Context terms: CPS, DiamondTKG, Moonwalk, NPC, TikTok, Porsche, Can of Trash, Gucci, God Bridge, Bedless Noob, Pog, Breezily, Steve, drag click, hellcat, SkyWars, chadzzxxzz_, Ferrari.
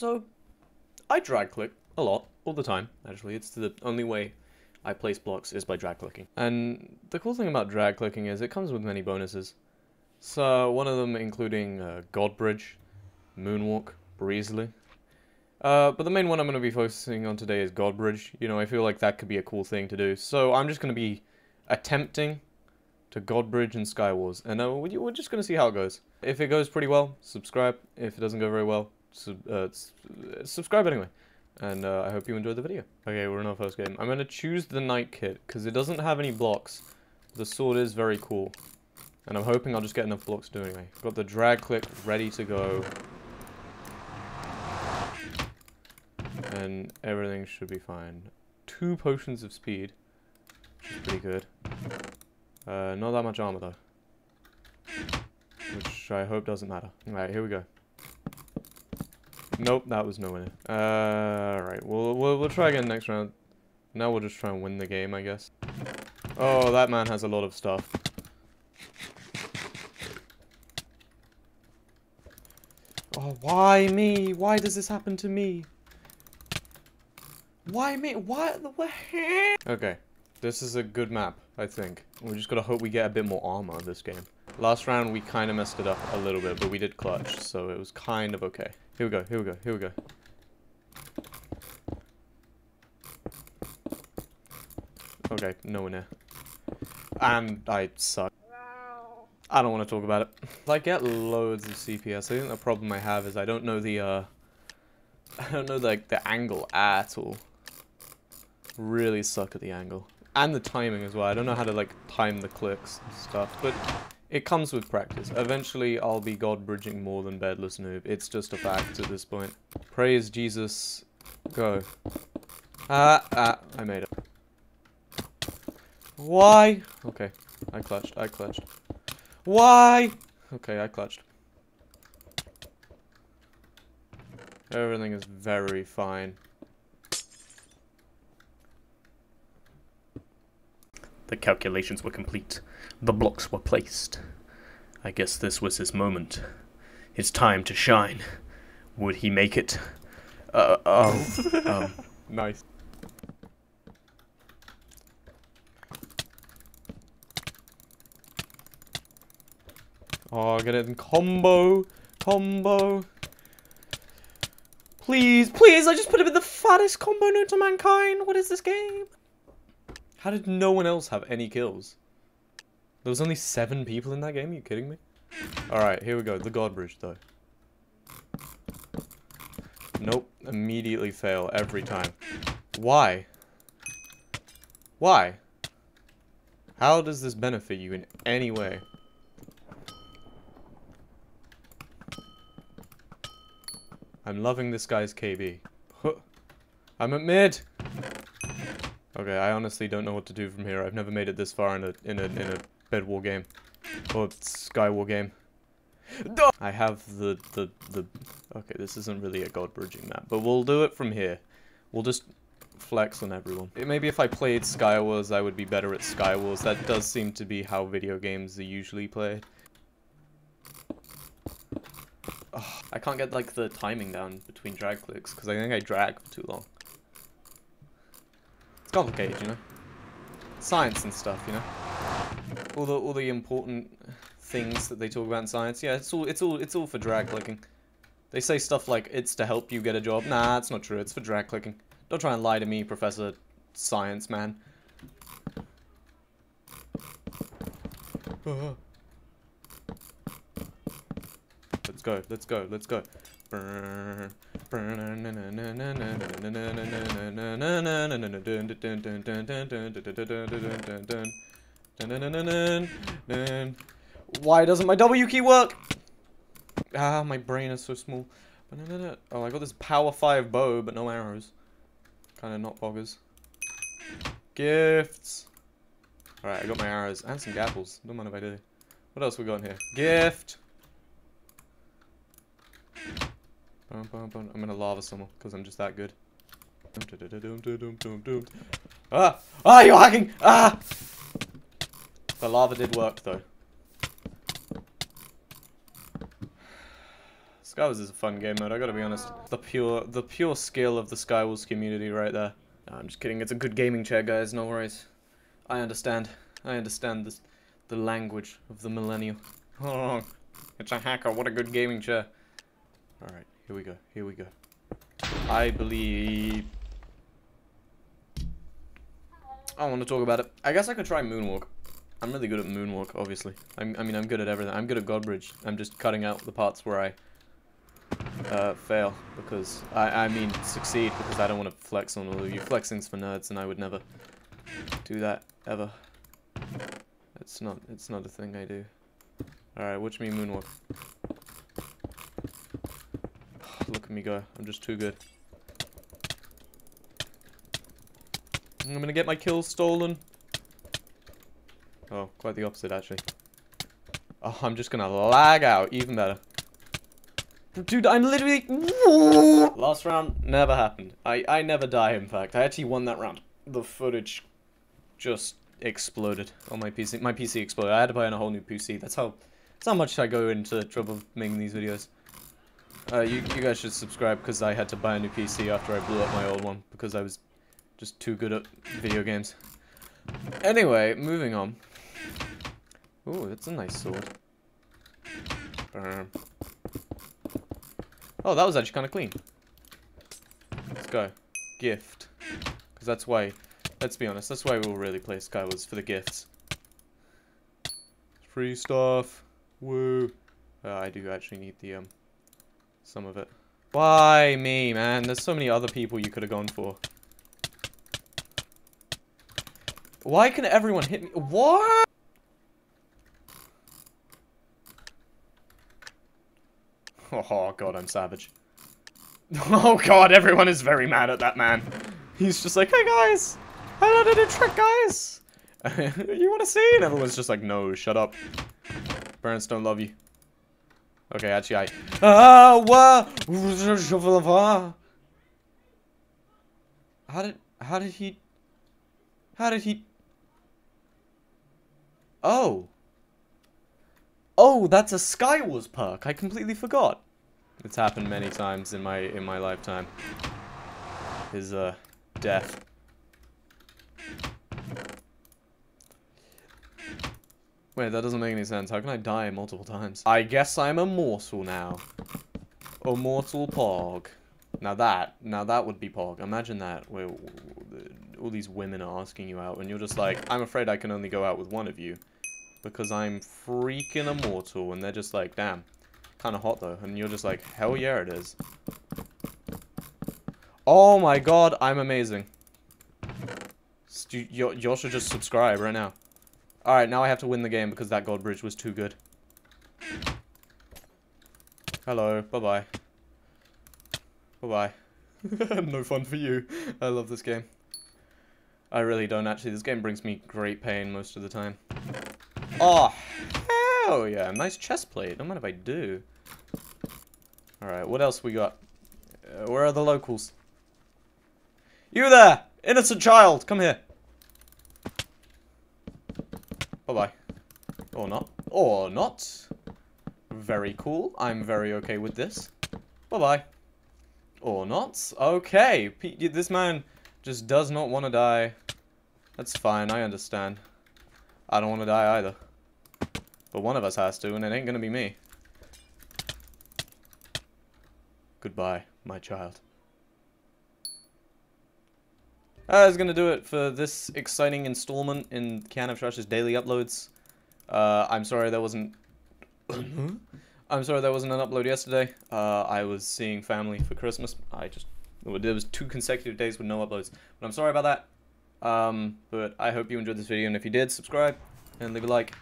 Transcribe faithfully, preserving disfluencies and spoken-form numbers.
So I drag click a lot, all the time, actually. It's the only way I place blocks is by drag clicking. And the cool thing about drag clicking is it comes with many bonuses. So one of them including uh, God Bridge, Moonwalk, Breezily. Uh, but the main one I'm going to be focusing on today is God Bridge. You know, I feel like that could be a cool thing to do. So I'm just going to be attempting to God Bridge and SkyWars. And uh, we're just going to see how it goes. If it goes pretty well, subscribe. If it doesn't go very well, sub uh, subscribe anyway. And uh, I hope you enjoyed the video. Okay, we're in our first game. I'm going to choose the Night Kit because it doesn't have any blocks. The sword is very cool. And I'm hoping I'll just get enough blocks to do anyway. Got the drag click ready to go. And everything should be fine. Two potions of speed. Which is pretty good. Uh, not that much armor though. Which I hope doesn't matter. Alright, here we go. Nope, that was no winner. Uh, Alright, we'll, we'll, we'll try again next round. Now we'll just try and win the game, I guess. Oh, that man has a lot of stuff. Oh, why me? Why does this happen to me? Why me? Why the way? Okay, this is a good map, I think. We just gotta hope we get a bit more armor this game. Last round, we kind of messed it up a little bit, but we did clutch, so it was kind of okay. Here we go, here we go, here we go. Okay, no one there. And I suck. I don't want to talk about it. I get loads of C P S. I think the problem I have is I don't know the, uh... I don't know, like, the angle at all. Really suck at the angle. And the timing as well. I don't know how to, like, time the clicks and stuff. But it comes with practice. Eventually, I'll be God bridging more than Bedless Noob. It's just a fact at this point. Praise Jesus. Go. Ah, ah. I made it. Why? Okay. I clutched. I clutched. Why? Okay, I clutched. Everything is very fine. The calculations were complete. The blocks were placed. I guess this was his moment. His time to shine. Would he make it? Uh, oh. um. Nice. Oh, get it in combo. Combo. Please, please, I just put him in the fattest combo known to mankind. What is this game? How did no one else have any kills? There was only seven people in that game? Are you kidding me? Alright, here we go. The God Bridge, though. Nope. Immediately fail every time. Why? Why? How does this benefit you in any way? I'm loving this guy's K B. Huh. I'm at mid! Okay, I honestly don't know what to do from here. I've never made it this far in a in a, in a bed war game. Or sky war game. Duh! I have the, the, the... Okay, this isn't really a God bridging map, but we'll do it from here. We'll just flex on everyone. It, maybe if I played SkyWars, I would be better at SkyWars. That does seem to be how video games are usually played. Oh, I can't get like the timing down between drag clicks because I think I drag for too long. It's complicated, you know. Science and stuff, you know. All the all the important things that they talk about in science. Yeah, it's all it's all it's all for drag clicking. They say stuff like it's to help you get a job. Nah, it's not true. It's for drag clicking. Don't try and lie to me, Professor Science Man. Oh. Let's go, let's go, let's go. Why doesn't my W key work? Ah, my brain is so small. Oh, I got this power five bow, but no arrows. Kind of not boggers. Gifts. Alright, I got my arrows and some gapples. Don't mind if I do. What else we got in here? Gift. I'm gonna lava someone because I'm just that good. Ah! Ah, you're hacking! Ah! The lava did work though. SkyWars is a fun game mode, I gotta be honest. The pure the pure skill of the SkyWars community right there. No, I'm just kidding, it's a good gaming chair, guys, no worries. I understand. I understand this, the language of the millennial. Oh, it's a hacker, what a good gaming chair. Alright, here we go, here we go. I believe... I want to talk about it. I guess I could try Moonwalk. I'm really good at Moonwalk, obviously. I'm, I mean, I'm good at everything. I'm good at God Bridge. I'm just cutting out the parts where I uh, fail, because... I, I mean, succeed, because I don't want to flex on all of you. Flexing's for nerds, and I would never do that, ever. It's not, it's not a thing I do. Alright, watch me Moonwalk. Look at me go. I'm just too good. I'm gonna get my kills stolen. Oh, quite the opposite, actually. Oh, I'm just gonna lag out. Even better. Dude, I'm literally... Last round never happened. I, I never die, in fact. I actually won that round. The footage just exploded on my P C. My P C exploded. I had to buy in a whole new P C. That's how, that's how much I go into trouble making these videos. Uh, you, you guys should subscribe, because I had to buy a new P C after I blew up my old one, because I was just too good at video games. Anyway, moving on. Ooh, that's a nice sword. Bam. Oh, that was actually kind of clean. Let's go. Gift. Because that's why, let's be honest, that's why we all really play SkyWars, for the gifts. Free stuff. Woo. Uh, I do actually need the, um... some of it. Why me, man? There's so many other people you could have gone for. Why can everyone hit me? What? Oh, God, I'm savage. Oh, God, everyone is very mad at that man. He's just like, hey, guys. I learned a new trick, guys. You want to see? And everyone's just like, no, shut up. Parents don't love you. Okay, actually, I... How did... How did he... How did he... Oh. Oh, that's a SkyWars perk. I completely forgot. It's happened many times in my in my lifetime. His, uh, death. Wait, that doesn't make any sense. How can I die multiple times? I guess I'm immortal now. A mortal Pog. Now that, now that would be Pog. Imagine that, where all these women are asking you out, and you're just like, I'm afraid I can only go out with one of you, because I'm freaking immortal, and they're just like, damn, kind of hot though, and you're just like, hell yeah it is. Oh my God, I'm amazing. Y'all you, should just subscribe right now. Alright, now I have to win the game because that God Bridge was too good. Hello, bye-bye. Bye-bye. No fun for you. I love this game. I really don't, actually. This game brings me great pain most of the time. Oh, hell yeah. Nice chest plate. Don't mind if I do. Alright, what else we got? Uh, where are the locals? You there! Innocent child! Come here! Bye-bye. Or not. Or not. Very cool. I'm very okay with this. Bye-bye. Or not. Okay. P this man just does not want to die. That's fine. I understand. I don't want to die either. But one of us has to, and it ain't going to be me. Goodbye, my child. That is going to do it for this exciting installment in Can of Trash's daily uploads. Uh, I'm sorry there wasn't... I'm sorry there wasn't an upload yesterday. Uh, I was seeing family for Christmas. I just... There was two consecutive days with no uploads. But I'm sorry about that. Um, but I hope you enjoyed this video, and if you did, subscribe and leave a like.